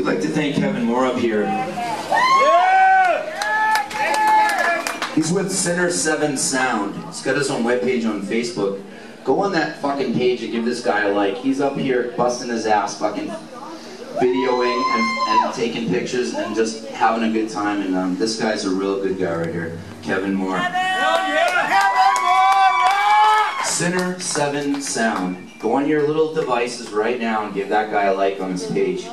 We'd like to thank Kevin Moore up here. He's with Center 7 Sound. He's got his own webpage on Facebook. Go on that fucking page and give this guy a like. He's up here busting his ass, fucking videoing and taking pictures and just having a good time. And this guy's a real good guy right here, Kevin Moore. Center 7 Sound. Go on your little devices right now and give that guy a like on his page.